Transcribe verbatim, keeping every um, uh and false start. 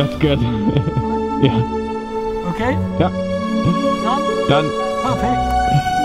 That's good. Yeah. Okay? Yeah. Done? Done. Perfect.